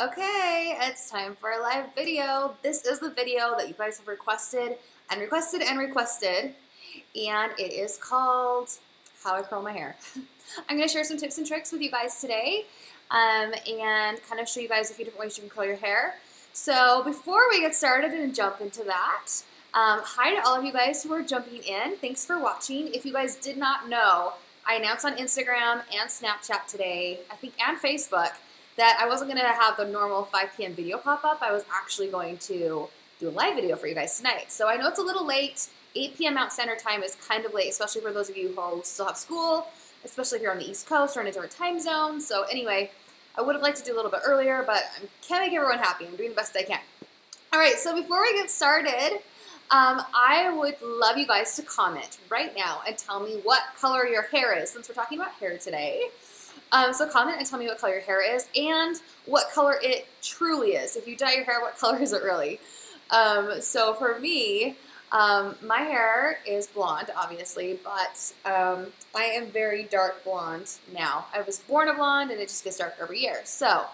Okay, it's time for a live video. This is the video that you guys have requested, and it is called How I Curl My Hair. I'm going to share some tips and tricks with you guys today and kind of show you guys a few different ways you can curl your hair. So before we get started and jump into that, hi to all of you guys who are jumping in. Thanks for watching. If you guys did not know, I announced on Instagram and Snapchat today, I think, and Facebook, that I wasn't gonna have the normal 5 p.m. video pop up. I was actually going to do a live video for you guys tonight. So I know it's a little late. 8 p.m. Mountain Standard Time is kind of late, especially for those of you who still have school, especially if you're on the East Coast or in a different time zone. So anyway, I would have liked to do a little bit earlier, but I can't make everyone happy. I'm doing the best I can. All right, so before we get started, I would love you guys to comment right now and tell me what color your hair is, since we're talking about hair today. So comment and tell me what color your hair is and what color it truly is. If you dye your hair, what color is it really? So for me, my hair is blonde, obviously, but I am very dark blonde now. I was born a blonde and it just gets dark every year. So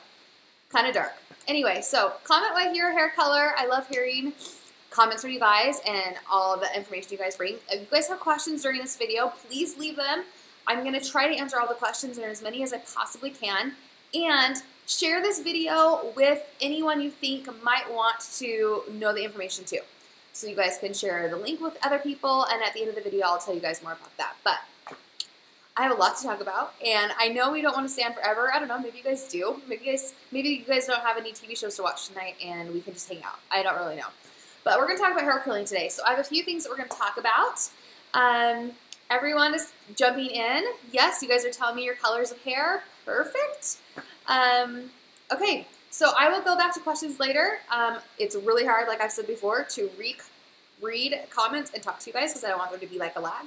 kind of dark. Anyway, so comment what your hair color. I love hearing comments from you guys and all the information you guys bring. If you guys have questions during this video, please leave them. I'm going to try to answer all the questions, and as many as I possibly can, and share this video with anyone you think might want to know the information too. So you guys can share the link with other people, and at the end of the video I'll tell you guys more about that. But I have a lot to talk about, and I know we don't want to stay on forever. I don't know, maybe you guys do. Maybe you guys don't have any TV shows to watch tonight and we can just hang out. I don't really know. But we're going to talk about hair curling today. So I have a few things that we're going to talk about. Everyone is jumping in. Yes, you guys are telling me your colors of hair. Perfect. Okay, so I will go back to questions later. It's really hard, like I've said before, to read comments and talk to you guys because I don't want there to be like a lag.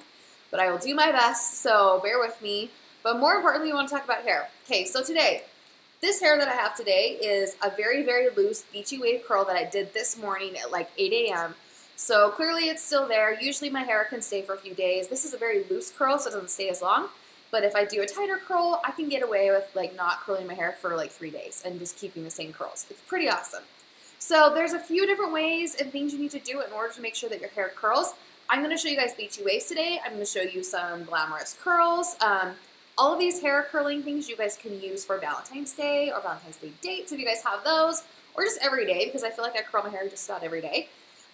But I will do my best, so bear with me. But more importantly, we want to talk about hair. Okay, so today, this hair that I have today is a very, very loose beachy wave curl that I did this morning at like 8 a.m. So clearly it's still there. Usually my hair can stay for a few days. This is a very loose curl, so it doesn't stay as long. But if I do a tighter curl, I can get away with like not curling my hair for like 3 days and just keeping the same curls. It's pretty awesome. So there's a few different ways and things you need to do in order to make sure that your hair curls. I'm going to show you guys beachy waves today. I'm going to show you some glamorous curls. All of these hair curling things you guys can use for Valentine's Day or Valentine's Day dates if you guys have those, or just every day, because I feel like I curl my hair just about every day.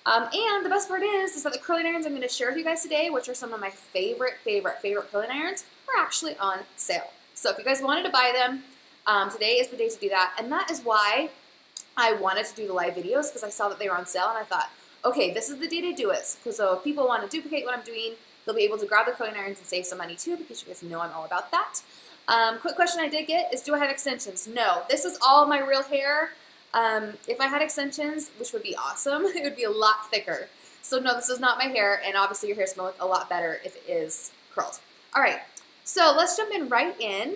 And the best part is that the curling irons I'm going to share with you guys today, which are some of my favorite curling irons, are actually on sale. So if you guys wanted to buy them, today is the day to do that. And that is why I wanted to do the live videos, because I saw that they were on sale and I thought, okay, this is the day to do it. So if people want to duplicate what I'm doing, they'll be able to grab the curling irons and save some money too, because you guys know I'm all about that. Quick question I did get is, do I have extensions? No, this is all my real hair. If I had extensions, which would be awesome, it would be a lot thicker. So no, this is not my hair, and obviously your hair smells a lot better if it is curled. All right, so let's jump in right in.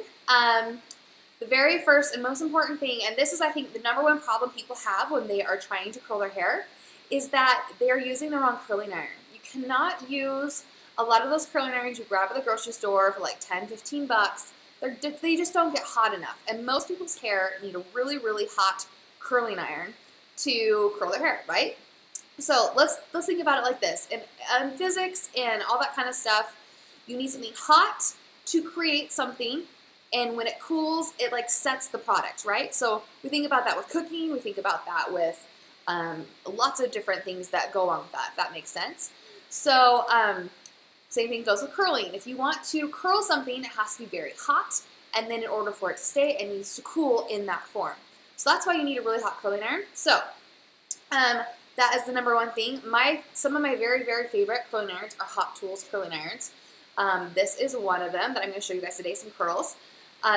The very first and most important thing, and this is I think the #1 problem people have when they are trying to curl their hair, is that they are using the wrong curling iron. You cannot use a lot of those curling irons you grab at the grocery store for like 10, 15 bucks. They just don't get hot enough, and most people's hair need a really, really hot curling iron to curl their hair, right? So let's think about it like this. In physics and all that kind of stuff, you need something hot to create something, and when it cools, it like sets the product, right? So we think about that with cooking, we think about that with lots of different things that go along with that, if that makes sense. So same thing goes with curling. If you want to curl something, it has to be very hot, and then in order for it to stay, it needs to cool in that form. So that's why you need a really hot curling iron. So that is the #1 thing. Some of my very, very favorite curling irons are Hot Tools curling irons. This is one of them that I'm going to show you guys today, some curls.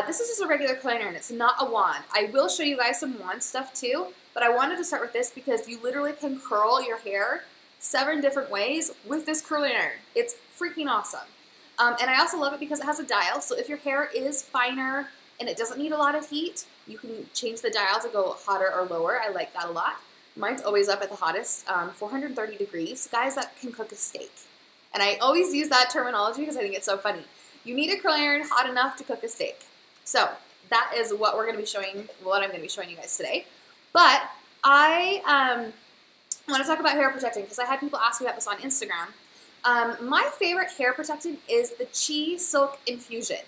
This is just a regular curling iron. It's not a wand. I will show you guys some wand stuff too, but I wanted to start with this because you literally can curl your hair 7 different ways with this curling iron. It's freaking awesome. And I also love it because it has a dial. So if your hair is finer and it doesn't need a lot of heat, you can change the dial to go hotter or lower. I like that a lot. Mine's always up at the hottest, 430 degrees. Guys, that can cook a steak. And I always use that terminology because I think it's so funny. You need a curling iron hot enough to cook a steak. So that is what we're going to be showing, what I'm going to be showing you guys today. But I want to talk about hair protecting because I had people ask me about this on Instagram. My favorite hair protectant is the Chi Silk Infusion.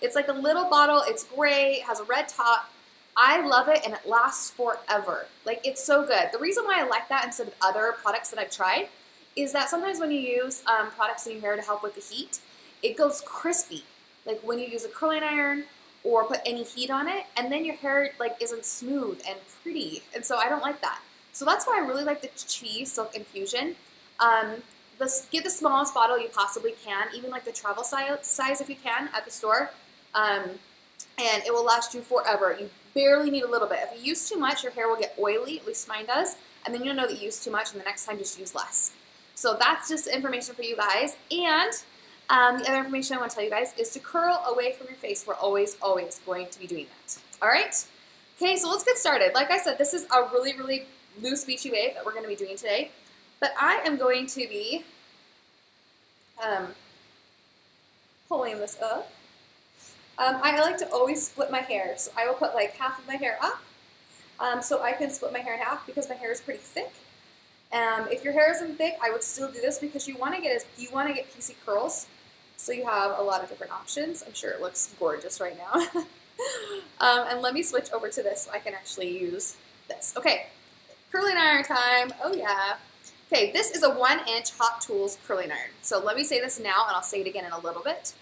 It's like a little bottle. It's gray. It has a red top. I love it, and it lasts forever. Like, it's so good. The reason why I like that instead of other products that I've tried is that sometimes when you use products in your hair to help with the heat, it goes crispy. Like when you use a curling iron or put any heat on it, and then your hair like isn't smooth and pretty. And so I don't like that. So that's why I really like the Chi Silk Infusion. Get the smallest bottle you possibly can, even like the travel size if you can at the store, and it will last you forever. You barely need a little bit. If you use too much, your hair will get oily, at least mine does, and then you'll know that you used too much, and the next time just use less. So that's just information for you guys. And the other information I want to tell you guys is to curl away from your face. We're always, always going to be doing that. All right? Okay, so let's get started. Like I said, this is a really, really loose, beachy wave that we're going to be doing today. But I am going to be pulling this up. I like to always split my hair, so I will put like half of my hair up so I can split my hair in half because my hair is pretty thick. If your hair isn't thick, I would still do this because you want to get PC curls, so you have a lot of different options. I'm sure it looks gorgeous right now. And let me switch over to this so I can actually use this. Okay, curling iron time. Oh yeah. Okay, this is a 1-inch Hot Tools curling iron. So let me say this now, and I'll say it again in a little bit.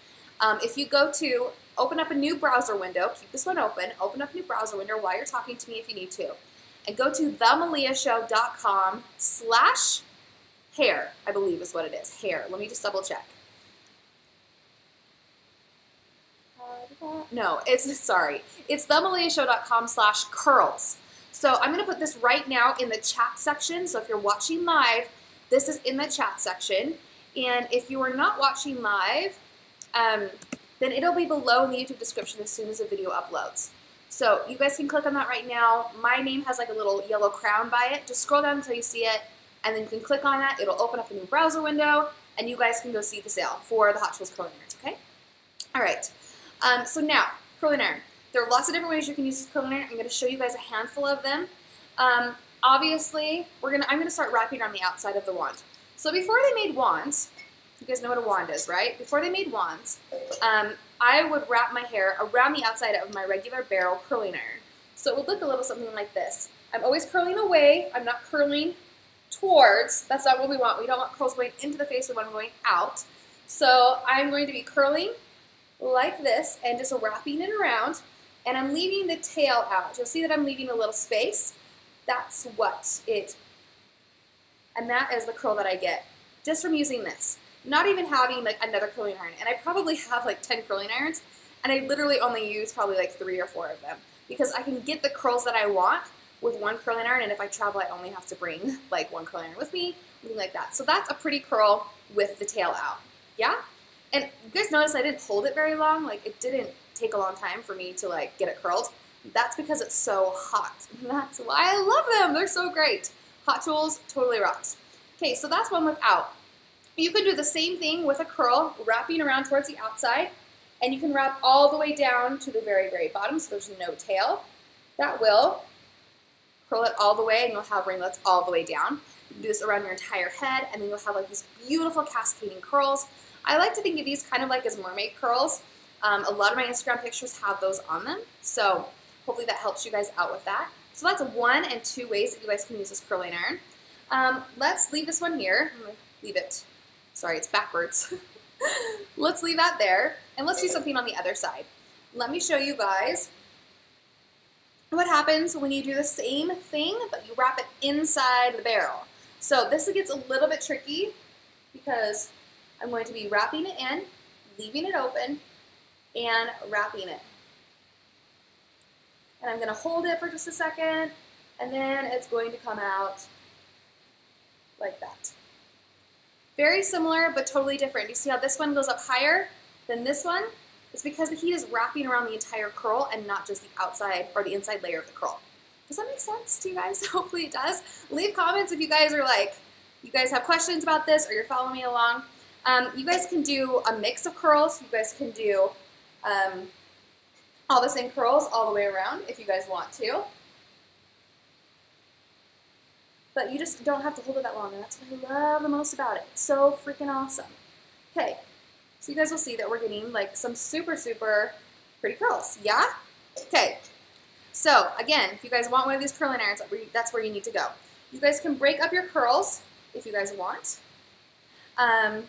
If you go to open up a new browser window, keep this one open. Open up a new browser window while you're talking to me if you need to, and go to TheMeleaShow.com/hair. I believe is what it is. Hair. Let me just double check. No, it's TheMeleaShow.com/curls. So I'm going to put this right now in the chat section. So if you're watching live, this is in the chat section. And if you are not watching live, then it'll be below in the YouTube description as soon as the video uploads. So you guys can click on that right now. My name has like a little yellow crown by it. Just scroll down until you see it, and then you can click on that. It'll open up a new browser window, and you guys can go see the sale for the Hot Tools curling irons, okay? All right. So now, curling iron. There are lots of different ways you can use this curling iron. I'm going to show you guys a handful of them. Obviously, I'm going to start wrapping around the outside of the wand. So before they made wands, you guys know what a wand is, right? Before they made wands, I would wrap my hair around the outside of my regular barrel curling iron. So it would look a little something like this. I'm always curling away. I'm not curling towards. That's not what we want. We don't want curls going into the face. We want them going out. So I'm going to be curling like this and just wrapping it around. And I'm leaving the tail out. You'll see that I'm leaving a little space. That's what it, and that is the curl that I get just from using this. Not even having like another curling iron. And I probably have like 10 curling irons, and I literally only use probably like 3 or 4 of them because I can get the curls that I want with one curling iron, and if I travel I only have to bring like one curling iron with me, something like that. So that's a pretty curl with the tail out. Yeah? And you guys notice I didn't hold it very long. Like it didn't take a long time for me to like get it curled. That's because it's so hot. That's why I love them. They're so great. Hot Tools totally rocks. Okay, so that's one without. You can do the same thing with a curl, wrapping around towards the outside, and you can wrap all the way down to the very, very bottom so there's no tail. That will curl it all the way, and you'll have ringlets all the way down. You can do this around your entire head, and then you'll have like these beautiful cascading curls. I like to think of these kind of like as mermaid curls. A lot of my Instagram pictures have those on them, so hopefully that helps you guys out with that. So that's 1 and 2 ways that you guys can use this curling iron. Let's leave this one here. I'm going to leave it. Sorry, it's backwards. Let's leave that there, and let's do something on the other side. Let me show you guys what happens when you do the same thing, but you wrap it inside the barrel. So this gets a little bit tricky because I'm going to be wrapping it in, leaving it open, and wrapping it. And I'm going to hold it for just a second, and then it's going to come out like that. Very similar, but totally different. You see how this one goes up higher than this one? It's because the heat is wrapping around the entire curl and not just the outside or the inside layer of the curl. Does that make sense to you guys? Hopefully it does. Leave comments if you guys are like, you guys have questions about this or you're following me along. You guys can do a mix of curls. You guys can do All the same curls all the way around if you guys want to. But you just don't have to hold it that long, and that's what I love the most about it. It's so freaking awesome. Okay, so you guys will see that we're getting like some super, super pretty curls, yeah? Okay, so again, if you guys want one of these curling irons, that's where you need to go. You guys can break up your curls if you guys want, and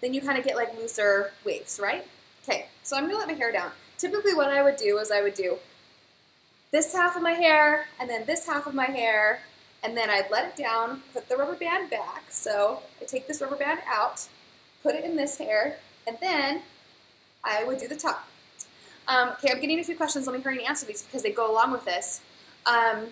then you kind of get like looser waves, right? Okay, so I'm gonna let my hair down. Typically what I would do is I would do this half of my hair, and then this half of my hair, and then I'd let it down, put the rubber band back. So I take this rubber band out, put it in this hair, and then I would do the top. Okay, I'm getting a few questions. Let me hurry and answer these because they go along with this. I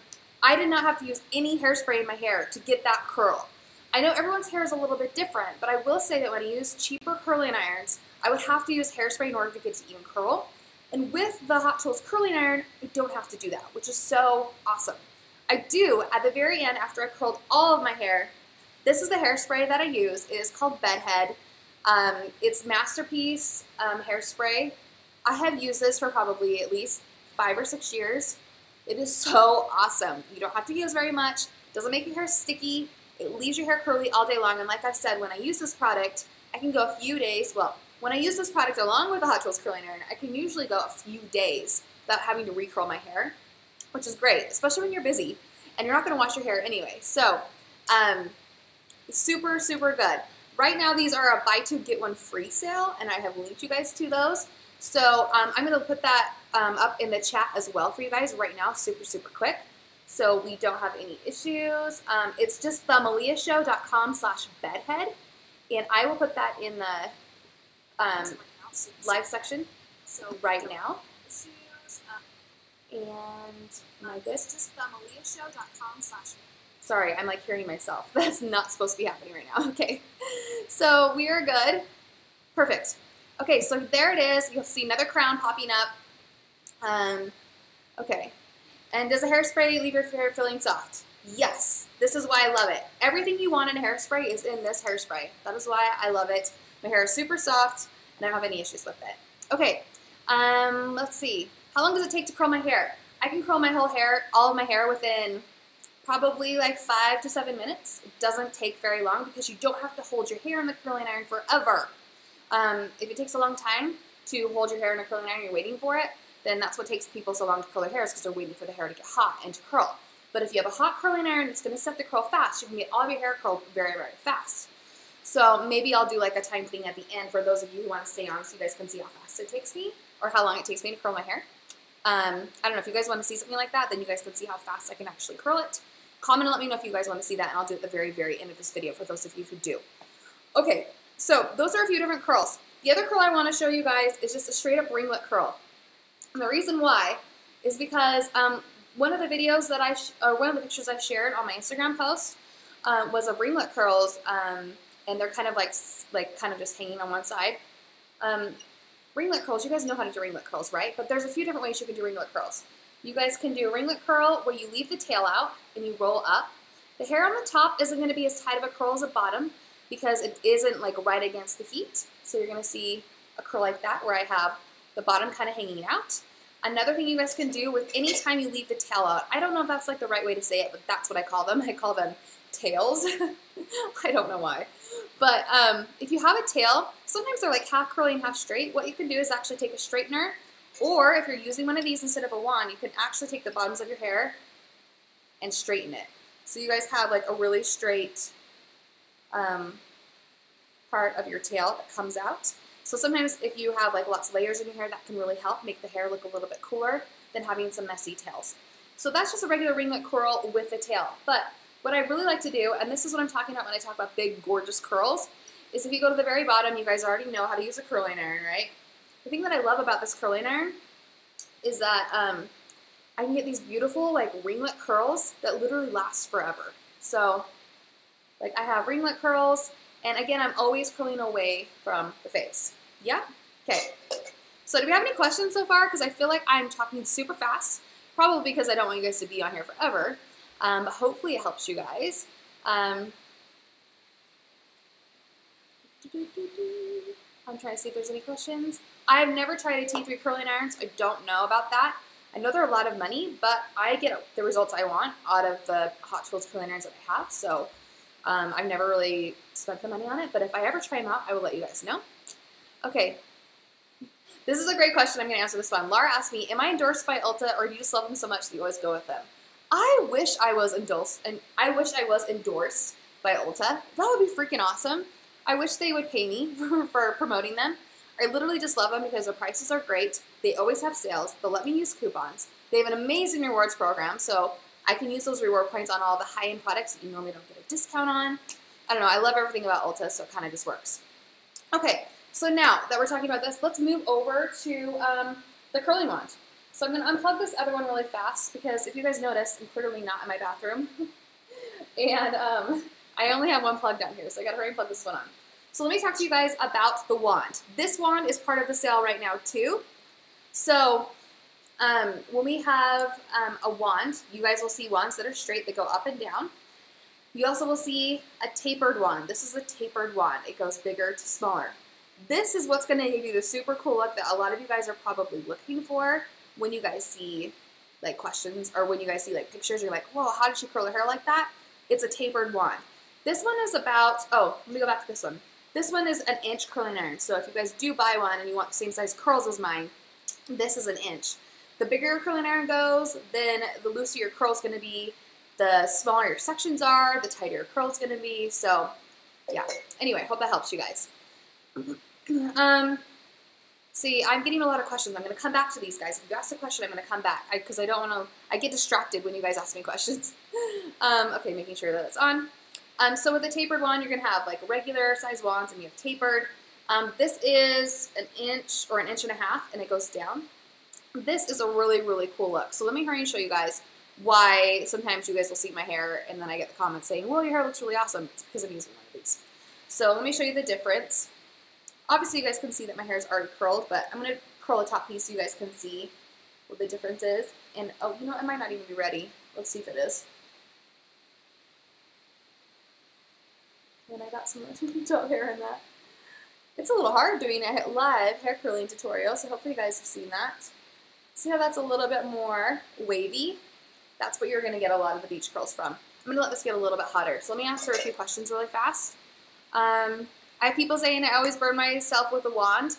did not have to use any hairspray in my hair to get that curl. I know everyone's hair is a little bit different, but I will say that when I use cheaper curling irons, I would have to use hairspray in order to get to even curl. And with the Hot Tools curling iron, I don't have to do that, which is so awesome. I do, at the very end, after I curled all of my hair, this is the hairspray that I use. It is called Bedhead. It's Masterpiece hairspray. I have used this for probably at least 5 or 6 years. It is so awesome. You don't have to use very much. Doesn't make your hair sticky. It leaves your hair curly all day long. And like I said, when I use this product, I can go a few days, well, when I use this product along with the Hot Tools curling iron, I can usually go a few days without having to recurl my hair, which is great, especially when you're busy and you're not gonna wash your hair anyway. So, super, super good. Right now these are a buy two, get one free sale, and I have linked you guys to those. So I'm gonna put that up in the chat as well for you guys right now, super, super quick. So we don't have any issues. It's just themeleashow.com/bedhead, and I will put that in the live section right now. And my this is themeleashow.com/. Sorry, I'm like hearing myself. That's not supposed to be happening right now. Okay, so we are good. Perfect. Okay, so there it is. You'll see another crown popping up. Okay. And does a hairspray leave your hair feeling soft? Yes. This is why I love it. Everything you want in a hairspray is in this hairspray. That is why I love it. My hair is super soft, and I don't have any issues with it. Okay, let's see. How long does it take to curl my hair? I can curl my whole hair, all of my hair, within probably like 5 to 7 minutes. It doesn't take very long because you don't have to hold your hair in the curling iron forever. If it takes a long time to hold your hair in a curling iron, you're waiting for it, then that's what takes people so long to curl their hair is because they're waiting for the hair to get hot and to curl. But if you have a hot curling iron that's going to set the curl fast, you can get all of your hair curled very, very fast. So maybe I'll do like a time thing at the end for those of you who want to stay on so you guys can see how fast it takes me or how long it takes me to curl my hair. I don't know, if you guys want to see something like that, then you guys can see how fast I can actually curl it. Comment and let me know if you guys want to see that, and I'll do it at the very, very end of this video for those of you who do. Okay, so those are a few different curls. The other curl I want to show you guys is just a straight up ringlet curl. And the reason why is because one of the videos that one of the pictures I shared on my Instagram post was of ringlet curls, and they're kind of like kind of just hanging on one side. Ringlet curls, you guys know how to do ringlet curls, right? But there's a few different ways you can do ringlet curls. You guys can do a ringlet curl where you leave the tail out and you roll up. The hair on the top isn't gonna be as tight of a curl as the bottom because it isn't like right against the heat. So you're gonna see a curl like that where I have the bottom kind of hanging out. Another thing you guys can do with any time you leave the tail out, I don't know if that's like the right way to say it, but that's what I call them. I call them tails. I don't know why. But if you have a tail, sometimes they're like half curly and half straight. What you can do is actually take a straightener, or if you're using one of these instead of a wand, you can actually take the bottoms of your hair and straighten it. So you guys have like a really straight part of your tail that comes out. So sometimes if you have like lots of layers in your hair, that can really help make the hair look a little bit cooler than having some messy tails. So that's just a regular ringlet curl with a tail. But what I really like to do, and this is what I'm talking about when I talk about big, gorgeous curls, is if you go to the very bottom, you guys already know how to use a curling iron, right? The thing that I love about this curling iron is that I can get these beautiful, like, ringlet curls that literally last forever. So, like, I have ringlet curls, and again, I'm always curling away from the face. Yeah? Okay. So, do we have any questions so far? Because I feel like I'm talking super fast, probably because I don't want you guys to be on here forever. But hopefully it helps you guys. I'm trying to see if there's any questions. I have never tried a T3 curling irons. I don't know about that. I know they're a lot of money, but I get the results I want out of the Hot Tools curling irons that I have, so I've never really spent the money on it, but if I ever try them out, I will let you guys know. Okay, this is a great question. I'm going to answer this one. Laura asked me, am I endorsed by Ulta, or do you just love them so much that you always go with them? I wish I was endorsed, and I wish I was endorsed by Ulta. That would be freaking awesome. I wish they would pay me for promoting them. I literally just love them because their prices are great. They always have sales. They'll let me use coupons. They have an amazing rewards program, so I can use those reward points on all the high-end products that you normally don't get a discount on. I don't know. I love everything about Ulta, so it kind of just works. Okay, so now that we're talking about this, let's move over to the curling wand. So I'm going to unplug this other one really fast because if you guys noticed, I'm clearly not in my bathroom. And I only have one plug down here, so I got to hurry and plug this one on. So let me talk to you guys about the wand. This wand is part of the sale right now too. So when we have a wand, you guys will see wands that are straight that go up and down. You also will see a tapered wand. This is a tapered wand. It goes bigger to smaller. This is what's going to give you the super cool look that a lot of you guys are probably looking for when you guys see like questions or when you guys see like pictures. You're like, whoa, how did she curl her hair like that? It's a tapered wand. This one is about, oh, let me go back to this one. This one is an inch curling iron, so if you guys do buy one and you want the same size curls as mine, this is an inch. The bigger your curling iron goes, then the looser your curl's gonna be, the smaller your sections are, the tighter your curl's gonna be, so yeah. Anyway, hope that helps you guys. See, I'm getting a lot of questions. I'm gonna come back to these guys. If you ask a question, I'm gonna come back, because I don't wanna, I get distracted when you guys ask me questions. Okay, making sure that it's on. So with a tapered wand, you're going to have like regular size wands and you have tapered. This is an inch or an inch and a half and it goes down. This is a really, really cool look. So let me hurry and show you guys why sometimes you guys will see my hair and then I get the comments saying, well, your hair looks really awesome. It's because I'm using one of these. So let me show you the difference. Obviously you guys can see that my hair is already curled, but I'm going to curl a top piece so you guys can see what the difference is. And oh, you know, it might not even be ready. Let's see if it is. And I got some top hair in that. It's a little hard doing a live hair curling tutorial, so hopefully you guys have seen that. See how that's a little bit more wavy? That's what you're going to get a lot of the beach curls from. I'm going to let this get a little bit hotter. So let me answer a few questions really fast. I have people saying I always burn myself with a wand.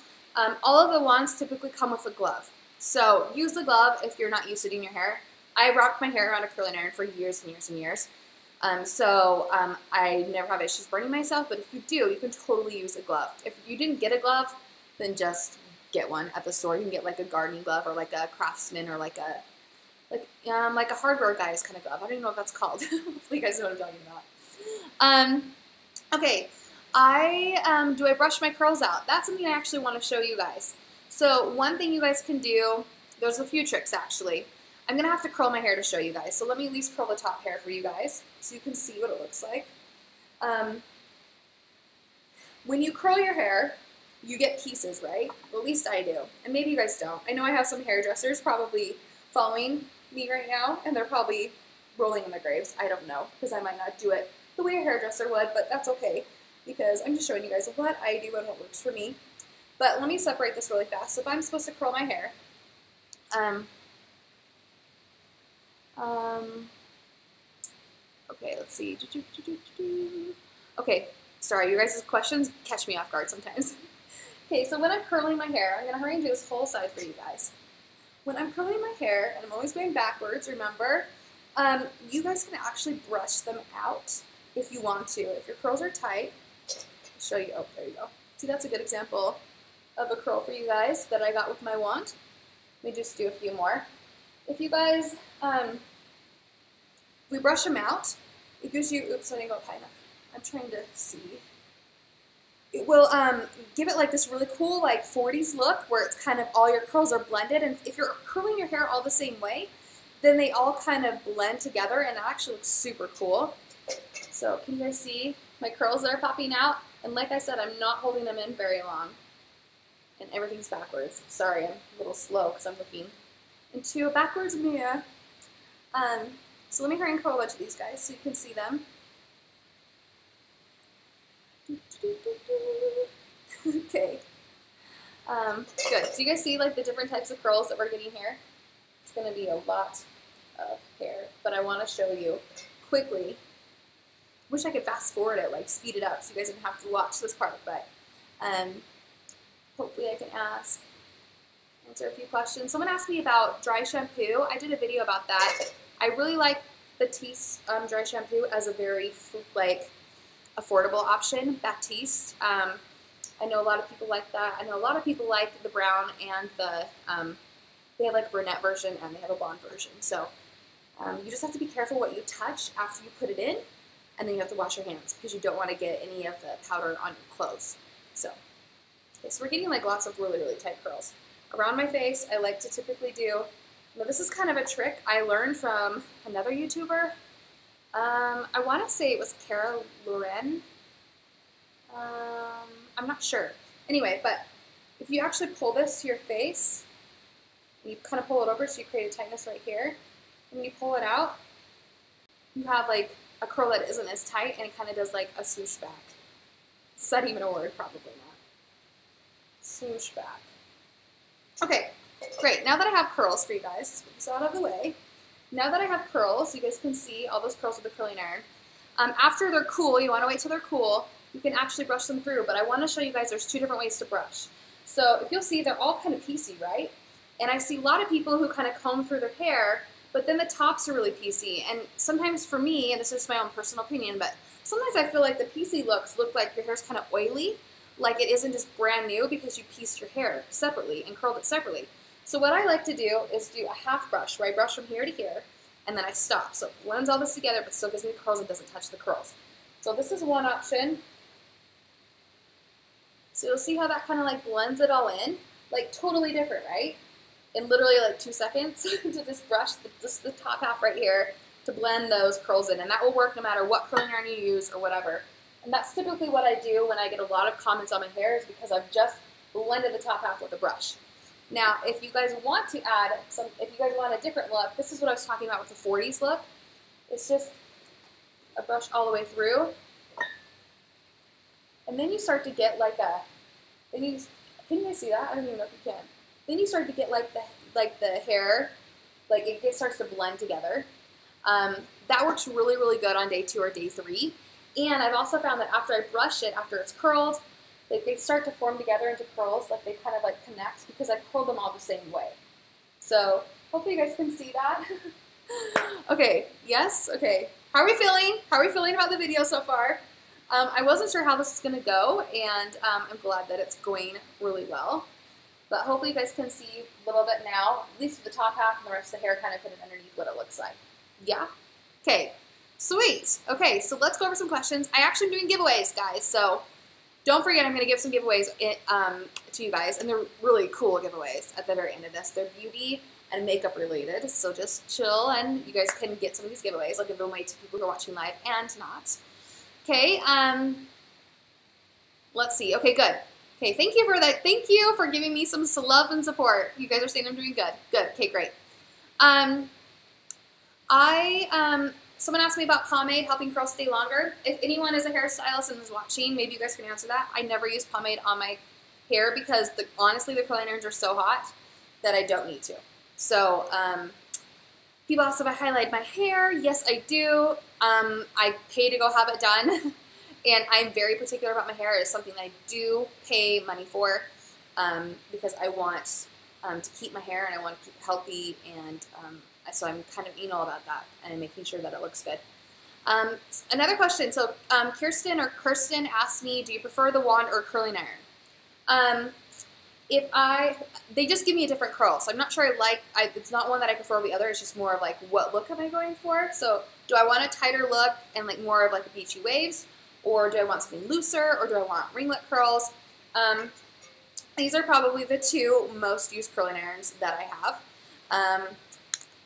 All of the wands typically come with a glove. So use the glove if you're not used to doing your hair. I wrapped my hair around a curling iron for years and years and years. I never have issues burning myself, but if you do, you can totally use a glove. If you didn't get a glove, then just get one at the store. You can get like a gardening glove or like a craftsman or like a hardware guy's kind of glove. I don't even know what that's called. Hopefully you guys know what I'm talking about. Okay. Do I brush my curls out? That's something I actually want to show you guys. So one thing you guys can do, there's a few tricks actually. I'm going to have to curl my hair to show you guys, so let me at least curl the top hair for you guys so you can see what it looks like. When you curl your hair, you get pieces, right? Well, at least I do, and maybe you guys don't. I know I have some hairdressers probably following me right now, and they're probably rolling in their graves. I don't know, because I might not do it the way a hairdresser would, but that's okay, because I'm just showing you guys what I do and what works for me. But let me separate this really fast. So if I'm supposed to curl my hair, okay, let's see. Okay, sorry, you guys' questions catch me off guard sometimes. Okay, so when I'm curling my hair, I'm going to hurry and do this whole side for you guys. When I'm curling my hair, and I'm always going backwards, remember, you guys can actually brush them out if you want to. If your curls are tight, I'll show you. Oh, there you go. See, that's a good example of a curl for you guys that I got with my wand. Let me just do a few more. If you guys, we brush them out, it gives you, oops, I didn't go high enough. I'm trying to see. It will give it like this really cool like 40s look where it's kind of all your curls are blended, and if you're curling your hair all the same way, then they all kind of blend together and it actually looks super cool. So can you guys see my curls that are popping out? And like I said, I'm not holding them in very long and everything's backwards. Sorry, I'm a little slow because I'm looking into a backwards mirror. So let me hurry and curl a bunch of these guys so you can see them. Okay, Good. So you guys see like the different types of curls that we're getting here? It's going to be a lot of hair, but I want to show you quickly. Wish I could fast forward it, like speed it up so you guys didn't have to watch this part, but hopefully I can answer a few questions. Someone asked me about dry shampoo. I did a video about that. I really like Batiste dry shampoo as a very like affordable option. Batiste, I know a lot of people like that. I know a lot of people like the brown and the, they have like a brunette version and they have a blonde version. So you just have to be careful what you touch after you put it in, and then you have to wash your hands because you don't want to get any of the powder on your clothes. So, okay, so we're getting like lots of really, really tight curls. Around my face, I like to typically do, now this is kind of a trick I learned from another YouTuber. I want to say it was Cara Loren. I'm not sure. Anyway, but if you actually pull this to your face, you kind of pull it over so you create a tightness right here. When you pull it out, you have like a curl that isn't as tight and it kind of does like a swoosh back. Is that even a word? Probably not. Swoosh back. Okay, great. Now that I have curls for you guys, let's put this out of the way. Now that I have curls, you guys can see all those curls with the curling iron. After they're cool, you want to wait till they're cool, you can actually brush them through, but I want to show you guys there's two different ways to brush. So if you'll see, they're all kind of piecey, right? And I see a lot of people who kind of comb through their hair, but then the tops are really piecey. And sometimes for me, and this is just my own personal opinion, but sometimes I feel like the piecey looks look like your hair's kind of oily, like it isn't just brand new because you pieced your hair separately and curled it separately. So what I like to do is do a half brush, where I brush from here to here, and then I stop. So it blends all this together, but still gives me the curls and doesn't touch the curls. So this is one option. So you'll see how that kind of like blends it all in, like totally different, right? In literally like 2 seconds to just brush the top half right here to blend those curls in. And that will work no matter what curling iron you use or whatever. And that's typically what I do when I get a lot of comments on my hair, is because I've just blended the top half with a brush. Now, if you guys want to add some, if you guys want a different look, this is what I was talking about with the 40s look. It's just a brush all the way through. And then you start to get like a, can you guys see that? I don't even know if you can. Then you start to get like the hair, like it starts to blend together. That works really, really good on day 2 or day 3. And I've also found that after I brush it, after it's curled, they start to form together into curls, like they kind of like connect, because I've curled them all the same way. So hopefully you guys can see that. Okay, yes, okay. How are we feeling? How are we feeling about the video so far? I wasn't sure how this is gonna go, and I'm glad that it's going really well. But hopefully you guys can see a little bit now, at least the top half and the rest of the hair kind of put it underneath what it looks like. Yeah? Okay, sweet. Okay, so let's go over some questions. I actually am doing giveaways, guys, so don't forget I'm going to give some giveaways to you guys, and they're really cool giveaways at the very end of this. They're beauty and makeup related, so just chill and you guys can get some of these giveaways. I'll give them away to people who are watching live and not. Okay, let's see. Okay, good. Okay, thank you for that. Thank you for giving me some love and support. You guys are saying I'm doing good. Good. Okay, great. Someone asked me about pomade helping curls stay longer. If anyone is a hairstylist and is watching, maybe you guys can answer that. I never use pomade on my hair because honestly the curling irons are so hot that I don't need to. So people asked if I highlight my hair. Yes, I do. I pay to go have it done. And I'm very particular about my hair. It's something that I do pay money for because I want to keep my hair and I want to keep it healthy. And so I'm kind of anal about that and making sure that it looks good. Another question. So Kirsten asked me, do you prefer the wand or curling iron? They just give me a different curl. So I'm not sure it's not one that I prefer over the other. It's just more of like, what look am I going for? So do I want a tighter look and like more of like the beachy waves? Or do I want something looser, or do I want ringlet curls? These are probably the two most used curling irons that I have.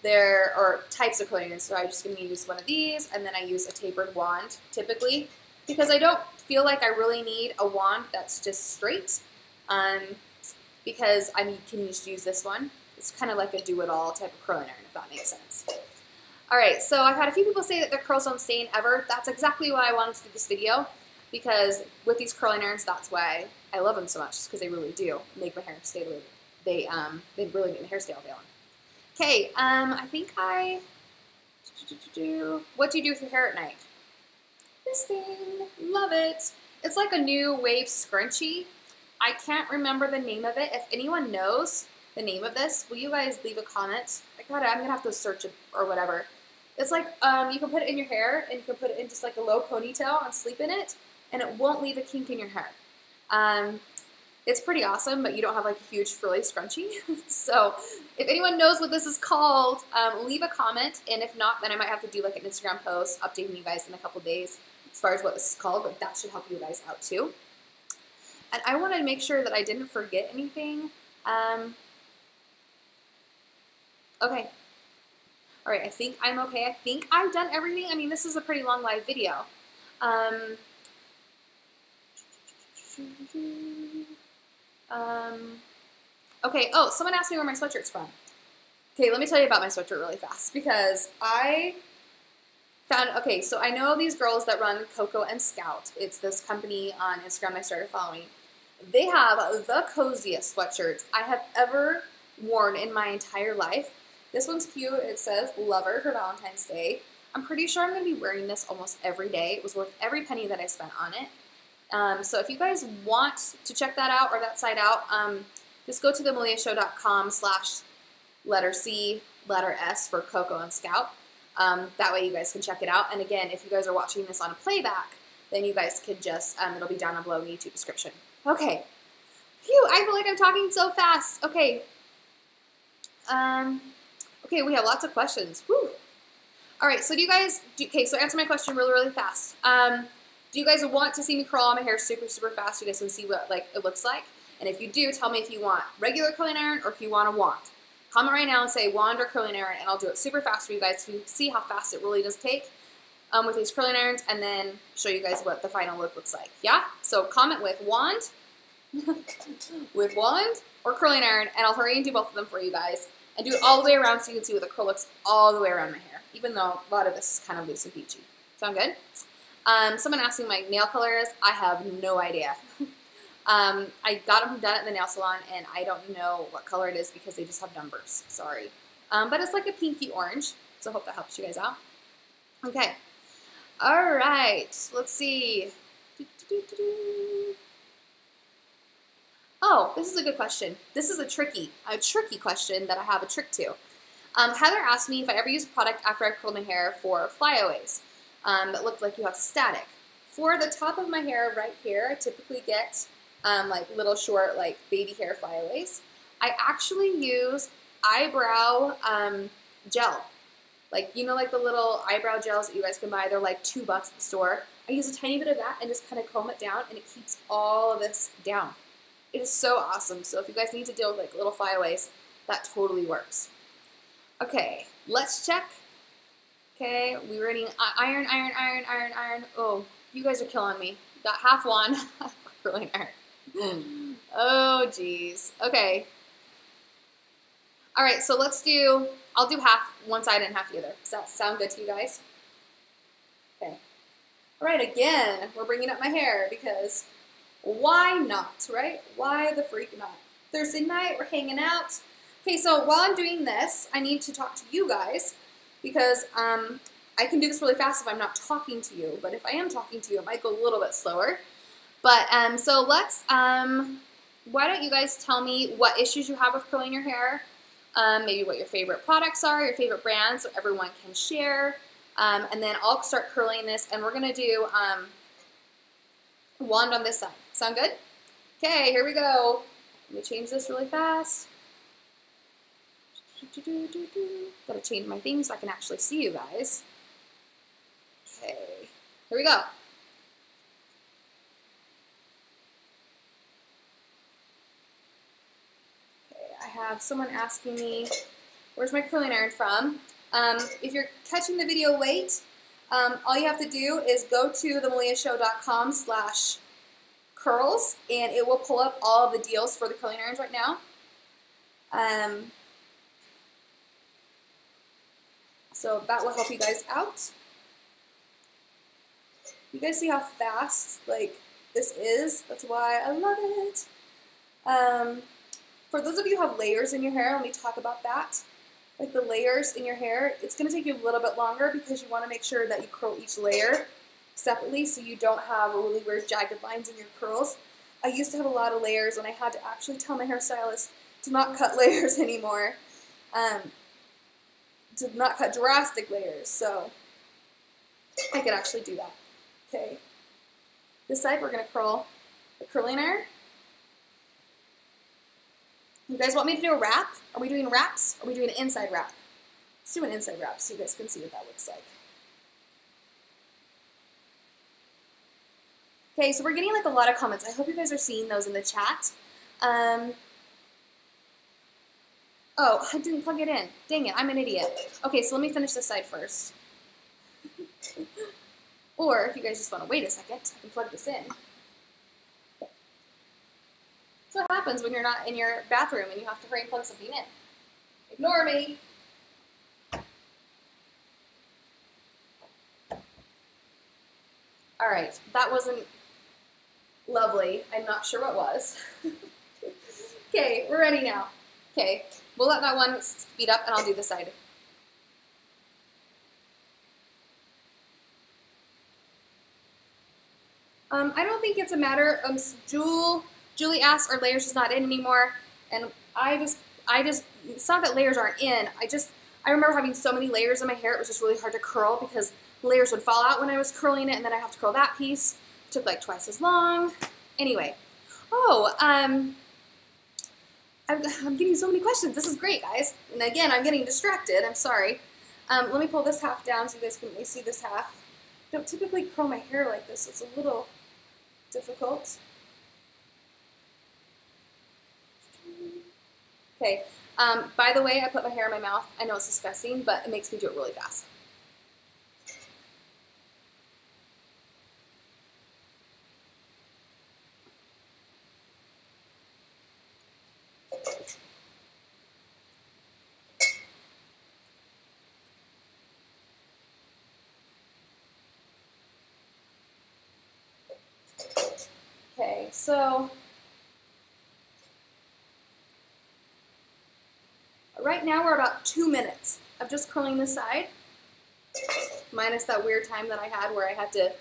There are types of curling irons, so I'm just gonna use one of these, and then I use a tapered wand, typically, because I don't feel like I really need a wand that's just straight, because I can just use this one. It's kind of like a do-it-all type of curling iron, if that makes sense. All right, so I've had a few people say that their curls don't stain ever. That's exactly why I wanted to do this video. because with these curling irons, that's why I love them so much, because they really do make my hair stay the way they really make my hair stay all day long. Okay, I think I what do you do with your hair at night? This thing, love it. It's like a new wave scrunchie. I can't remember the name of it. If anyone knows the name of this, will you guys leave a comment? I'm gonna have to search it or whatever. It's like you can put it in your hair and you can put it in just like a low ponytail and sleep in it, and it won't leave a kink in your hair. It's pretty awesome, but you don't have like a huge frilly scrunchie. So if anyone knows what this is called, leave a comment, and if not, then I might have to do like an Instagram post updating you guys in a couple days as far as what this is called, but that should help you guys out too. And I want to make sure that I didn't forget anything. Okay. All right, I think I'm okay. I think I've done everything. I mean, this is a pretty long live video. Okay, oh, someone asked me where my sweatshirt's from. Okay, let me tell you about my sweatshirt really fast, because I found, okay, so I know these girls that run Coco and Scout. It's this company on Instagram I started following. They have the coziest sweatshirts I have ever worn in my entire life. This one's cute. It says Lover for Valentine's Day. I'm pretty sure I'm going to be wearing this almost every day. It was worth every penny that I spent on it. So if you guys want to check that out or that side out, just go to themeleashow.com/C(S) for Coco and Scout. That way you guys can check it out. And again, if you guys are watching this on a playback, then you guys could just, it'll be down below in the YouTube description. Okay. Phew, I feel like I'm talking so fast. Okay. Okay, we have lots of questions. Woo. All right, so do you guys, okay, so answer my question really, really fast. Do you guys want to see me curl all my hair super, super fast? You guys can see what like it looks like. And if you do, tell me if you want regular curling iron or if you want a wand. Comment right now and say wand or curling iron, and I'll do it super fast for you guys so you can see how fast it really does take with these curling irons, and then show you guys what the final look looks like. Yeah? So comment with wand, with wand or curling iron, and I'll hurry and do both of them for you guys. And do it all the way around so you can see what the curl looks all the way around my hair, even though a lot of this is kind of loose and peachy. Sound good? Someone asked me my nail color is. I have no idea. I got them done at the nail salon, and I don't know what color it is because they just have numbers. Sorry. But it's like a pinky orange, so I hope that helps you guys out. Okay. All right. Let's see. Oh, this is a good question. This is a tricky question that I have a trick to. Heather asked me if I ever use a product after I curled my hair for flyaways. That looked like you have static. For the top of my hair right here, I typically get like little short like baby hair flyaways. I actually use eyebrow gel, like you know, like the little eyebrow gels that you guys can buy. They're like $2 at the store. I use a tiny bit of that and just kind of comb it down, and it keeps all of this down. It is so awesome. So if you guys need to deal with like little flyaways, that totally works. Okay, let's check. Okay, we were getting iron. Oh, you guys are killing me. Got half wand, half curling iron. Oh, geez. Okay. All right, so let's do, I'll do half one side and half the other. Does that sound good to you guys? Okay. All right, again, we're bringing up my hair because why not, right? Why the freak not? Thursday night, we're hanging out. Okay, so while I'm doing this, I need to talk to you guys, because I can do this really fast if I'm not talking to you, but if I am talking to you, it might go a little bit slower. But so let's, why don't you guys tell me what issues you have with curling your hair, maybe what your favorite products are, your favorite brands, so everyone can share, and then I'll start curling this, and we're going to do wand on this side. Sound good? Okay, here we go. Let me change this really fast. Gotta change my theme so I can actually see you guys. Okay, here we go. Okay, I have someone asking me, where's my curling iron from? If you're catching the video late, all you have to do is go to themeleashow.com/curls, and it will pull up all the deals for the curling irons right now. So that will help you guys out. You guys see how fast, like, this is? That's why I love it. For those of you who have layers in your hair, let me talk about that. Like the layers in your hair, it's going to take you a little bit longer because you want to make sure that you curl each layer separately so you don't have really weird jagged lines in your curls. I used to have a lot of layers, and I had to actually tell my hairstylist to not cut layers anymore, to not cut drastic layers, so I could actually do that. Okay, this side we're going to curl the curling iron. You guys want me to do a wrap? Are we doing wraps? Or are we doing an inside wrap? Let's do an inside wrap so you guys can see what that looks like. Okay, so we're getting like a lot of comments. I hope you guys are seeing those in the chat. Oh, I didn't plug it in. Dang it, I'm an idiot. Okay, so let me finish this side first. Or if you guys just want to wait a second, I can plug this in. That's what happens when you're not in your bathroom and you have to hurry and plug something in. Ignore me. All right, that wasn't lovely. I'm not sure what was. Okay, we're ready now. Okay, we'll let that one speed up and I'll do the side. I don't think it's a matter of Julie asks, are layers just not in anymore? And I just, it's not that layers aren't in. I remember having so many layers in my hair, it was just really hard to curl because layers would fall out when I was curling it, and then I have to curl that piece. It took like twice as long. Anyway, I'm getting so many questions. This is great, guys. And again, I'm getting distracted. I'm sorry. Let me pull this half down so you guys can see this half. I don't typically curl my hair like this, so it's a little difficult. Okay, by the way, I put my hair in my mouth. I know it's disgusting, but it makes me do it really fast. Okay, so right now we're about 2 minutes of just curling this side, minus that weird time that I had where I had to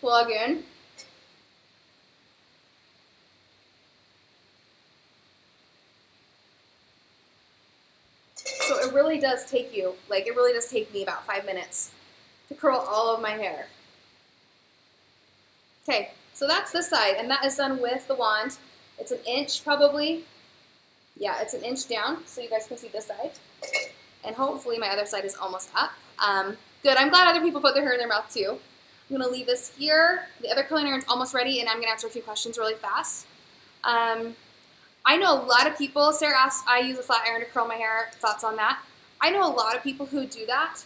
plug in. So it really does take you, like it really does take me about 5 minutes to curl all of my hair. Okay, so that's this side, and that is done with the wand. It's an inch probably. Yeah, it's an inch down, so you guys can see this side. And hopefully my other side is almost up. Good, I'm glad other people put their hair in their mouth too. I'm gonna leave this here. The other curling iron's almost ready, and I'm gonna answer a few questions really fast. I know a lot of people, Sarah asked, I use a flat iron to curl my hair, thoughts on that? I know a lot of people who do that.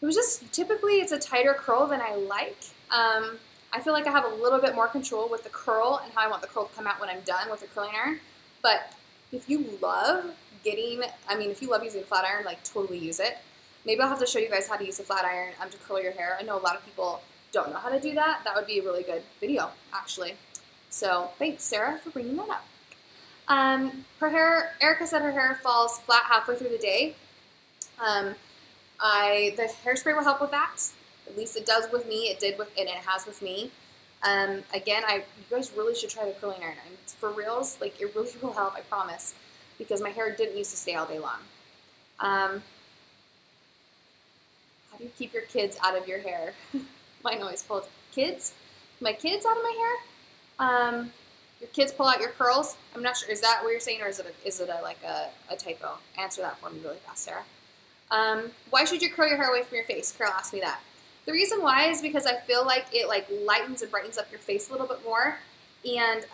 It was just, typically it's a tighter curl than I like. I feel like I have a little bit more control with the curl and how I want the curl to come out when I'm done with the curling iron. But if you love getting, I mean, if you love using a flat iron, like totally use it. Maybe I'll have to show you guys how to use a flat iron to curl your hair. I know a lot of people don't know how to do that. That would be a really good video, actually. So thanks, Sarah, for bringing that up. Her hair, Erica said her hair falls flat halfway through the day. The hairspray will help with that. At least it does with me. It did with, and it has with me. Again, you guys really should try the curling iron. For reals, like it really will help, I promise, because my hair didn't used to stay all day long. How do you keep your kids out of your hair? Mine always pulls kids. My kids out of my hair. Your kids pull out your curls. I'm not sure. Is that what you're saying, or is it like a typo? Answer that for me really fast, Sarah. Why should you curl your hair away from your face? Carol asked me that. The reason why is because I feel like it like lightens and brightens up your face a little bit more, and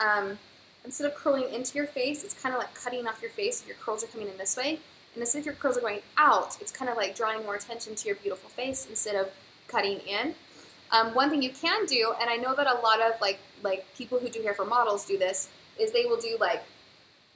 instead of curling into your face, it's kind of like cutting off your face if your curls are coming in this way, and instead of your curls are going out, it's kind of like drawing more attention to your beautiful face instead of cutting in. One thing you can do, and I know that a lot of like people who do hair for models do this, is they will do like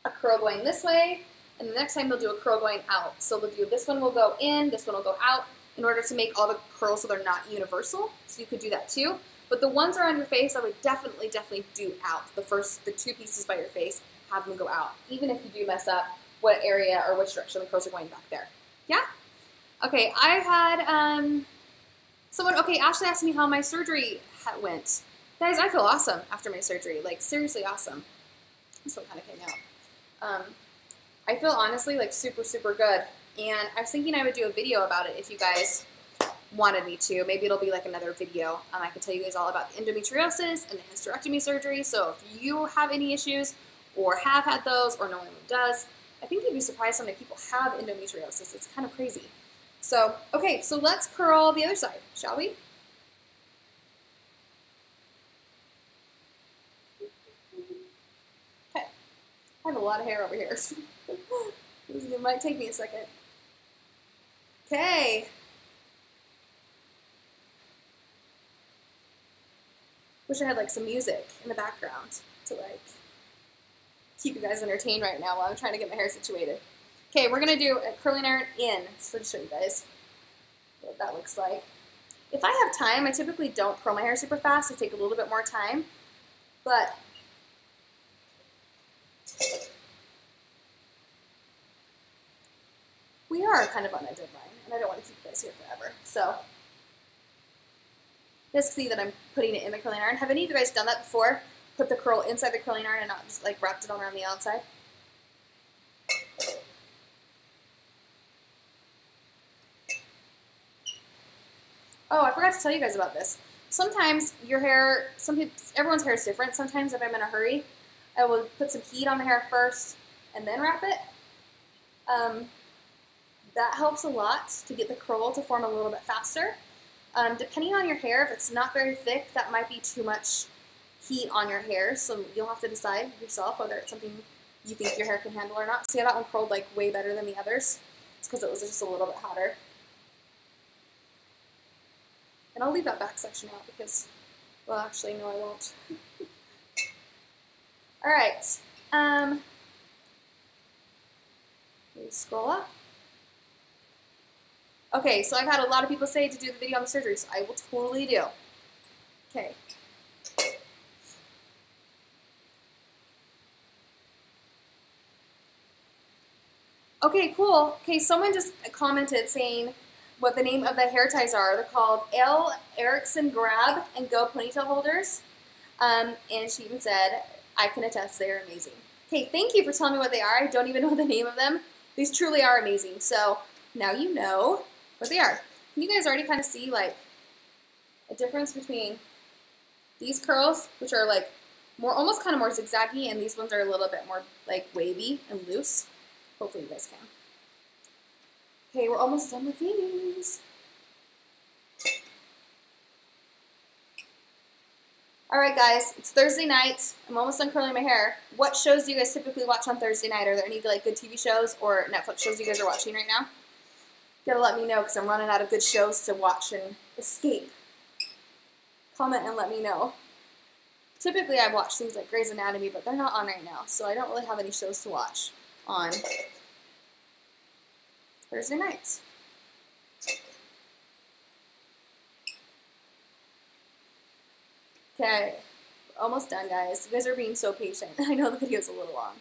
a curl going this way, and the next time they'll do a curl going out. So they'll do, this one will go in, this one will go out, in order to make all the curls so they're not universal. So you could do that too. But the ones that are on your face, I would definitely do out. The two pieces by your face, have them go out. Even if you do mess up what area or which direction the curls are going back there. Yeah? Okay, I had Ashley asked me how my surgery went. Guys, I feel awesome after my surgery. Like, seriously awesome. That's what kind of came out. I feel honestly like super, super good. And I was thinking I would do a video about it if you guys wanted me to. Maybe it'll be like another video. I can tell you guys all about the endometriosis and the hysterectomy surgery. So if you have any issues or have had those or know anyone who does, I think you'd be surprised how many people have endometriosis. It's kind of crazy. So, okay, so let's curl the other side, shall we? Okay, I have a lot of hair over here. It might take me a second. Okay. Wish I had like some music in the background to like keep you guys entertained right now while I'm trying to get my hair situated. Okay, we're gonna do a curling iron in, so to show you guys what that looks like. If I have time, I typically don't curl my hair super fast. I take a little bit more time, but we are kind of on a deadline, and I don't want to keep you guys here forever. So this, see that I'm putting it in the curling iron. Have any of you guys done that before? Put the curl inside the curling iron and not just like wrapped it all around the outside? Oh, I forgot to tell you guys about this. Sometimes your hair, everyone's hair is different. Sometimes if I'm in a hurry, I will put some heat on the hair first and then wrap it. That helps a lot to get the curl to form a little bit faster. Depending on your hair, if it's not very thick, that might be too much heat on your hair. So you'll have to decide yourself whether it's something you think your hair can handle or not. See how that one curled like way better than the others? It's because it was just a little bit hotter. And I'll leave that back section out because, well, actually, no, I won't. All right. Let me scroll up. Okay, so I've had a lot of people say to do the video on the surgery, so I will totally do. Okay. Okay, cool. Okay, someone just commented saying what the name of the hair ties are. They're called L. Erickson Grab and Go Ponytail Holders. And she even said, I can attest they are amazing. Okay, thank you for telling me what they are. I don't even know the name of them. These truly are amazing. So now you know what they are. Can you guys already kind of see like a difference between these curls, which are like more, almost kind of more zigzaggy, and these ones are a little bit more like wavy and loose. Hopefully you guys can. Okay, we're almost done with these. All right, guys, it's Thursday night. I'm almost done curling my hair. What shows do you guys typically watch on Thursday night? Are there any like good TV shows or Netflix shows you guys are watching right now? You gotta let me know because I'm running out of good shows to watch and escape. Comment and let me know. Typically I watch things like Grey's Anatomy, but they're not on right now, so I don't really have any shows to watch on Thursday nights. Okay, we're almost done, guys. You guys are being so patient. I know the video's a little long,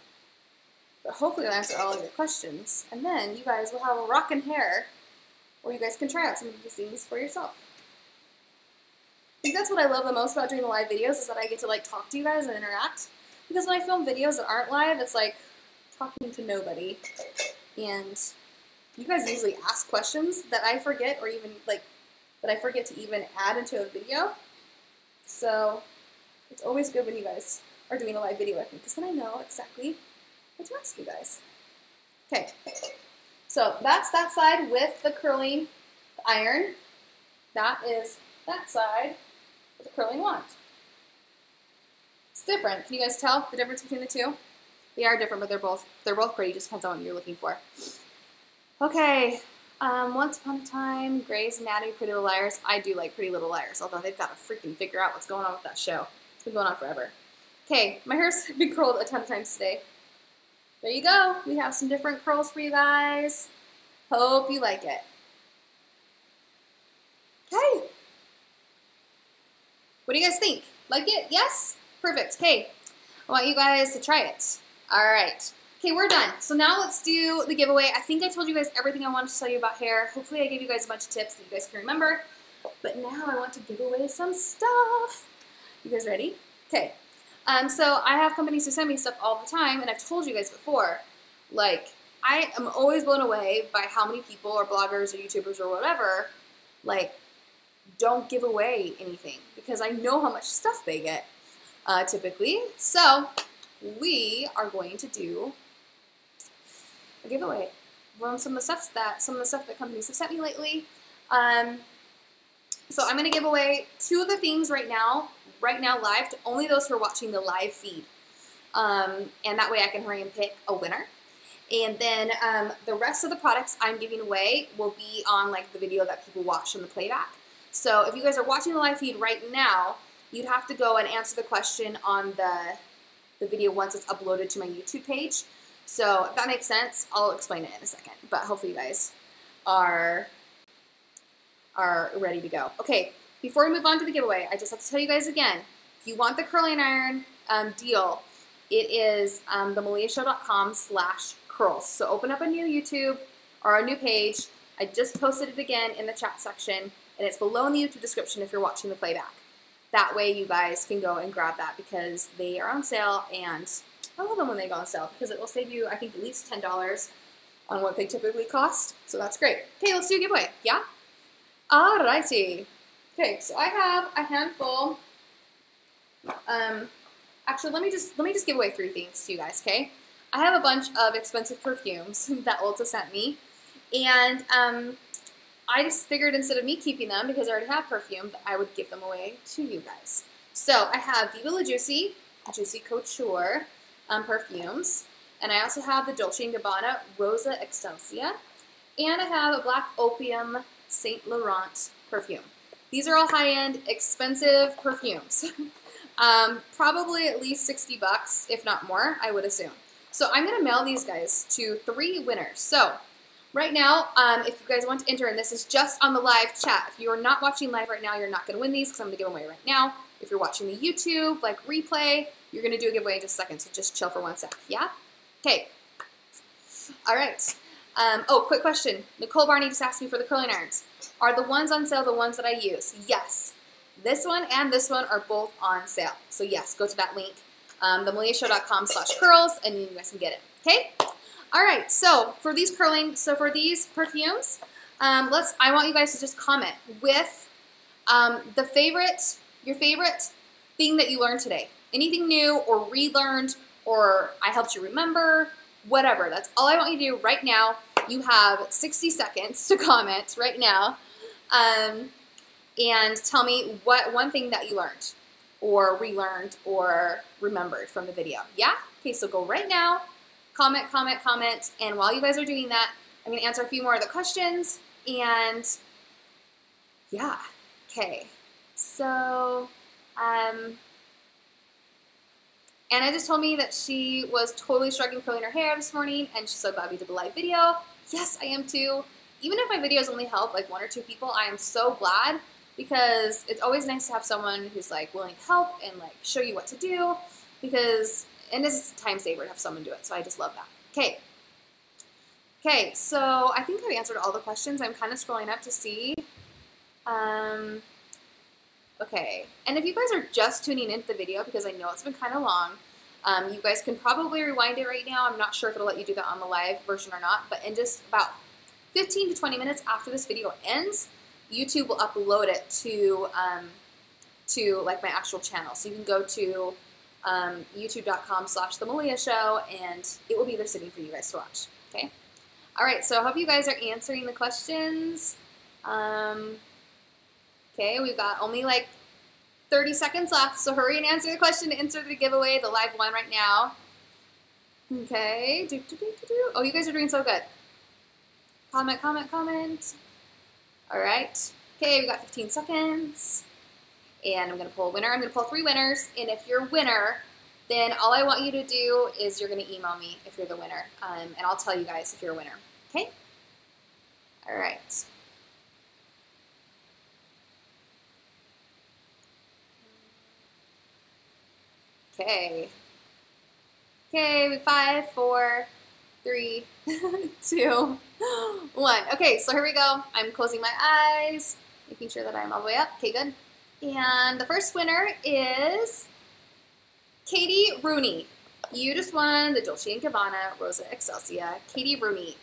but hopefully I'll answer all of your questions, and then you guys will have a rockin' hair, or you guys can try out some of these things for yourself. I think that's what I love the most about doing the live videos, is that I get to like talk to you guys and interact, because when I film videos that aren't live, it's like talking to nobody, and you guys usually ask questions that I forget, or even like that I forget to even add into a video. So it's always good when you guys are doing a live video with me, because then I know exactly what to ask you guys. Okay, so that's that side with the curling iron. That is that side with the curling wand. It's different. Can you guys tell the difference between the two? They are different, but they're both pretty. Just depends on what you're looking for. Okay, Once Upon a Time, Grey's Anatomy, Pretty Little Liars. I do like Pretty Little Liars, although they've got to freaking figure out what's going on with that show. It's been going on forever. Okay, my hair's been curled a ton of times today. There you go. We have some different curls for you guys. Hope you like it. Hey! What do you guys think? Like it? Yes? Perfect. Okay. I want you guys to try it. All right. Okay, we're done. So now let's do the giveaway. I think I told you guys everything I wanted to tell you about hair. Hopefully I gave you guys a bunch of tips that you guys can remember. But now I want to give away some stuff. You guys ready? Okay. So I have companies who send me stuff all the time, and I've told you guys before, like, I am always blown away by how many people or bloggers or YouTubers or whatever, like, don't give away anything because I know how much stuff they get typically. So we are going to do a giveaway from some of the stuff that companies have sent me lately. So I'm going to give away two of the things right now live to only those who are watching the live feed. And that way I can hurry and pick a winner. And then the rest of the products I'm giving away will be on like the video that people watch in the playback. So if you guys are watching the live feed right now, you'd have to go and answer the question on the video once it's uploaded to my YouTube page. So if that makes sense, I'll explain it in a second. But hopefully you guys are ready to go. Okay, before we move on to the giveaway, I just have to tell you guys again, if you want the curling iron deal, it is themeleashow.com/curls. So open up a new YouTube or a new page. I just posted it again in the chat section, and it's below in the YouTube description if you're watching the playback. That way you guys can go and grab that because they are on sale, and I love them when they go on sale because it will save you, I think, at least $10 on what they typically cost. So that's great. Okay, let's do a giveaway. Yeah? Alrighty. Okay, so I have a handful. Actually, let me just give away three things to you guys, okay? I have a bunch of expensive perfumes that Ulta sent me, and I just figured instead of me keeping them, because I already have perfume, that I would give them away to you guys. So I have Viva La Juicy, Juicy Couture perfumes, and I also have the Dolce & Gabbana Rosa Excelsia, and I have a Black Opium Saint Laurent perfume. These are all high-end, expensive perfumes. Probably at least $60, if not more, I would assume. So I'm going to mail these guys to three winners. So right now, if you guys want to enter, and this is just on the live chat, if you are not watching live right now, you're not going to win these because I'm going to give them away right now. If you're watching the YouTube, like replay, you're going to do a giveaway in just a second, so just chill for one sec, yeah? Okay. All right. Oh, quick question. Nicole Barney just asked me for the curling irons. Are the ones on sale the ones that I use? Yes. This one and this one are both on sale. So yes, go to that link, themeleashow.com/curls, and you guys can get it, okay? All right, so for these perfumes, I want you guys to just comment with your favorite thing that you learned today. Anything new or relearned or I helped you remember, whatever. That's all I want you to do right now. You have 60 seconds to comment right now and tell me what one thing that you learned or relearned or remembered from the video. Yeah? Okay, so go right now. Comment, comment, comment, and while you guys are doing that, I'm going to answer a few more of the questions, and yeah, okay, so, Anna just told me that she was totally struggling curling her hair this morning, and she's so glad we did the live video. Yes, I am too. Even if my videos only help like one or two people, I am so glad, because it's always nice to have someone who's like willing to help and like show you what to do, because and this is a time saver to have someone do it, so I just love that. Okay. Okay, so I think I've answered all the questions. I'm kind of scrolling up to see. Okay, and if you guys are just tuning into the video, because I know it's been kind of long, you guys can probably rewind it right now. I'm not sure if it'll let you do that on the live version or not, but in just about 15 to 20 minutes after this video ends, YouTube will upload it to like my actual channel. So you can go to youtube.com/TheMeleaShow, and it will be there sitting for you guys to watch. Okay. All right. So I hope you guys are answering the questions. Okay. We've got only like 30 seconds left. So hurry and answer the question to enter the giveaway, the live one right now. Okay. Oh, you guys are doing so good. Comment, comment, comment. All right. Okay. We've got 15 seconds. And I'm going to pull a winner. I'm going to pull three winners. And if you're a winner, then all I want you to do is you're going to email me if you're the winner. And I'll tell you guys if you're a winner. Okay? All right. Okay. Okay, 5, 4, 3, 2, 1. Okay, so here we go. I'm closing my eyes, making sure that I'm all the way up. Okay, good. And the first winner is Katie Rooney. You just won the Dolce & Gabbana Rosa Excelsia. Katie Rooney.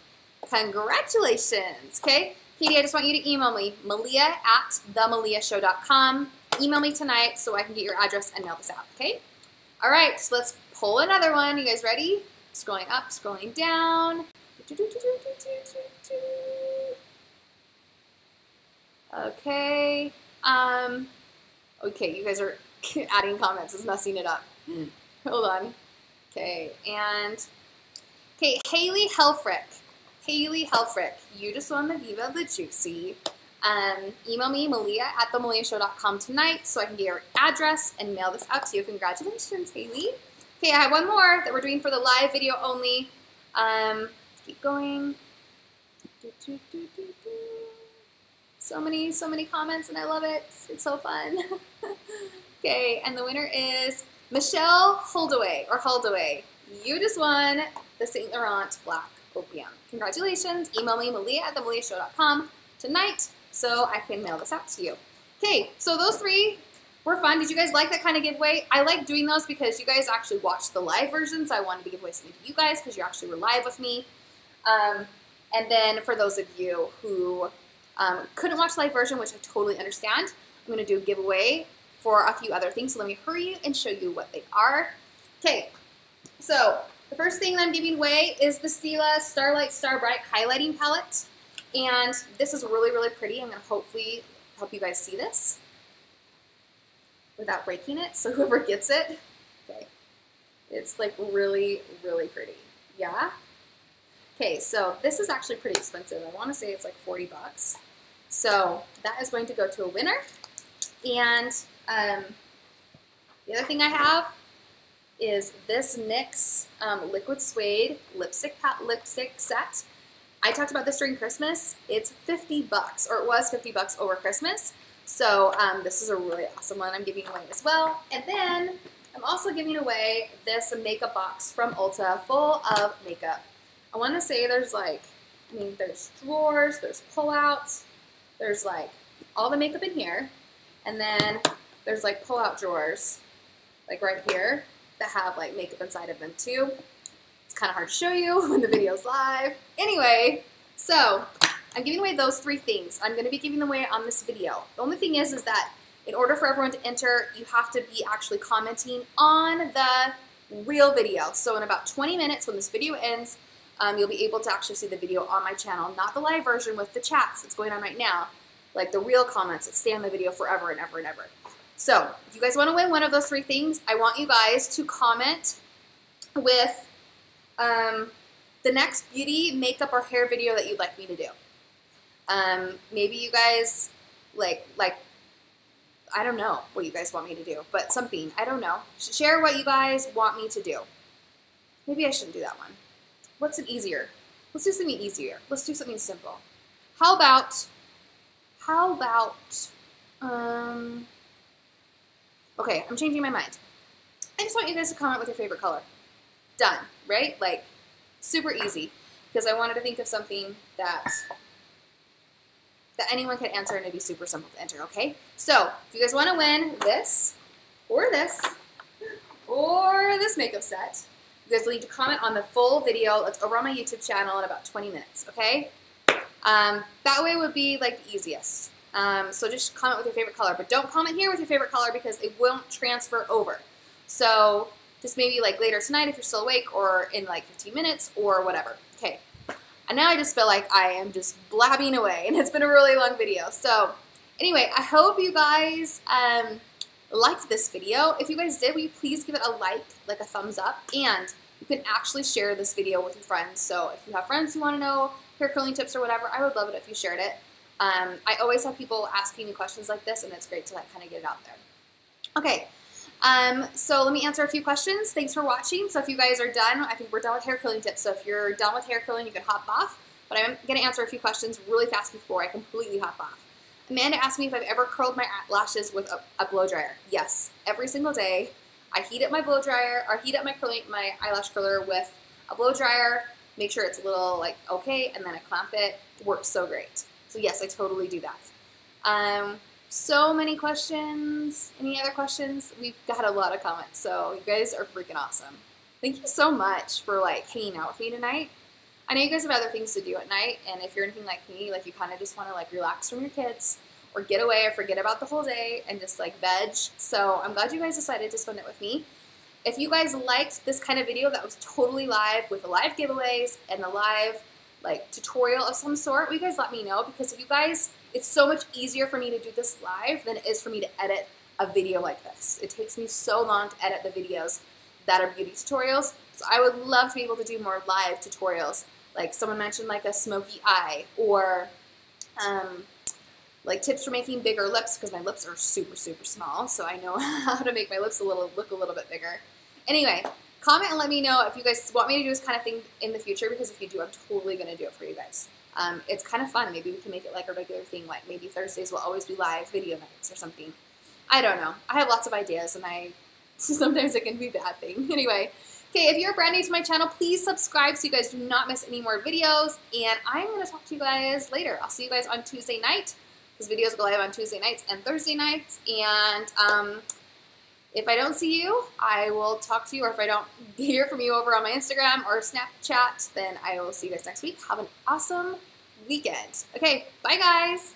Congratulations. Okay, Katie, I just want you to email me, malia@themeleashow.com. Email me tonight so I can get your address and mail this out, okay? All right, so let's pull another one. You guys ready? Scrolling up, scrolling down. Okay. Okay, you guys are adding comments. It's messing it up. Hold on. Okay, and... Okay, Haley Helfrick. Haley Helfrick, you just won the Viva La Juicy. Email me, malia@themeleashow.com tonight so I can get your address and mail this out to you. Congratulations, Haley. Okay, I have one more that we're doing for the live video only. Let's keep going. So many comments, and I love it. It's so fun. Okay, and the winner is Michelle Holdaway, or Holdaway. You just won the Saint Laurent Black Opium. Congratulations. Email me, malia@themeleashow.com tonight so I can mail this out to you. Okay, so those three were fun. Did you guys like that kind of giveaway? I like doing those because you guys actually watched the live version, so I wanted to give away something to you guys because you actually were live with me. And then for those of you who couldn't watch the live version, which I totally understand, I'm going to do a giveaway for a few other things. So let me hurry you and show you what they are. Okay, so the first thing that I'm giving away is the Stila Starlight Star Bright Highlighting Palette. And this is really, really pretty. I'm going to hopefully help you guys see this without breaking it. So whoever gets it, okay, it's like really, really pretty. Yeah? Okay, so this is actually pretty expensive. I want to say it's like 40 bucks. So that is going to go to a winner. And the other thing I have is this NYX Liquid Suede lipstick set. I talked about this during Christmas. It's 50 bucks, or it was 50 bucks over Christmas. So this is a really awesome one I'm giving away as well. And then I'm also giving away this makeup box from Ulta full of makeup. I want to say there's like, I mean, there's drawers, there's pullouts, there's like all the makeup in here. And then there's like pullout drawers, like right here, that have like makeup inside of them too. It's kind of hard to show you when the video's live. Anyway, so I'm giving away those three things. I'm going to be giving them away on this video. The only thing is that in order for everyone to enter, you have to be actually commenting on the real video. So in about 20 minutes when this video ends, you'll be able to actually see the video on my channel, not the live version with the chats that's going on right now, like the real comments that stay on the video forever and ever and ever. So if you guys want to win one of those three things, I want you guys to comment with the next beauty, makeup, or hair video that you'd like me to do. Maybe you guys like, I don't know what you guys want me to do, but something, I don't know. Share what you guys want me to do. Maybe I shouldn't do that one. What's an easier? Let's do something easier. Let's do something simple. How about, okay, I'm changing my mind. I just want you guys to comment with your favorite color. Done, right? Like, super easy, because I wanted to think of something that anyone could answer, and it'd be super simple to enter, okay? So, if you guys want to win this, or this makeup set, you guys will need to comment on the full video. It's over on my YouTube channel in about 20 minutes, okay? That way would be, like, the easiest. So just comment with your favorite color, but don't comment here with your favorite color because it won't transfer over. So... just maybe like later tonight if you're still awake, or in like 15 minutes or whatever. Okay, and now I just feel like I am just blabbing away, and it's been a really long video. So anyway, I hope you guys liked this video. If you guys did, will you please give it a like a thumbs up, and you can actually share this video with your friends. So if you have friends who want to know hair curling tips or whatever, I would love it if you shared it. I always have people asking me questions like this, and it's great to like kind of get it out there. Okay. So let me answer a few questions. Thanks for watching. So if you guys are done, I think we're done with hair curling tips. So if you're done with hair curling, you can hop off. But I'm going to answer a few questions really fast before I completely hop off. Amanda asked me if I've ever curled my lashes with a blow dryer. Yes, every single day. I heat up my blow dryer, or heat up my eyelash curler with a blow dryer, make sure it's a little like okay, and then I clamp it. Works so great. So yes, I totally do that. So many questions. Any other questions? We've got a lot of comments, so you guys are freaking awesome. Thank you so much for like hanging out with me tonight. I know you guys have other things to do at night, and if you're anything like me, like you kind of just want to like relax from your kids or get away or forget about the whole day and just like veg. So I'm glad you guys decided to spend it with me. If you guys liked this kind of video that was totally live with the live giveaways and the live like tutorial of some sort, will you guys let me know? Because if you guys, it's so much easier for me to do this live than it is for me to edit a video like this. It takes me so long to edit the videos that are beauty tutorials. So I would love to be able to do more live tutorials. Like someone mentioned like a smoky eye, or like tips for making bigger lips, because my lips are super, super small. So I know how to make my lips look a little bit bigger. Anyway, comment and let me know if you guys want me to do this kind of thing in the future, because if you do, I'm totally gonna do it for you guys. It's kind of fun. Maybe we can make it like a regular thing, like maybe Thursdays will always be live video nights or something. I don't know. I have lots of ideas, and sometimes it can be a bad thing. Anyway, okay, if you're brand new to my channel, please subscribe so you guys do not miss any more videos, and I'm gonna talk to you guys later. I'll see you guys on Tuesday night. These videos go live on Tuesday nights and Thursday nights, and if I don't see you, I will talk to you, or if I don't hear from you over on my Instagram or Snapchat, then I will see you guys next week. Have an awesome weekend. Okay, bye guys.